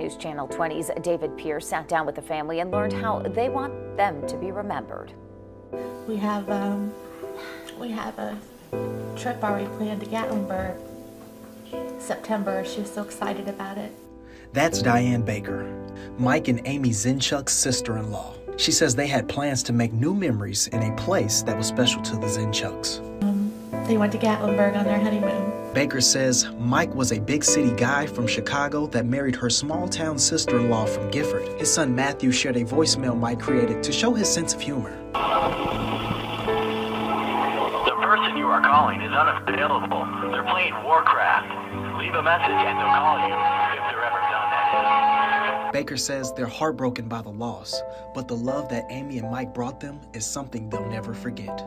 News Channel 20's David Pierce sat down with the family and learned how they want them to be remembered. We have a trip already planned to Gatlinburg, September. She was so excited about it. That's Diane Baker, Mike and Amy Zinchuk's sister-in-law. She says they had plans to make new memories in a place that was special to the Zinchuks. They went to Gatlinburg on their honeymoon. Baker says Mike was a big city guy from Chicago that married her small-town sister-in-law from Gifford. His son Matthew shared a voicemail Mike created to show his sense of humor. The person you are calling is unavailable. They're playing Warcraft. Leave a message and they'll call you, if they're ever done, that is. Baker says they're heartbroken by the loss, but the love that Amy and Mike brought them is something they'll never forget.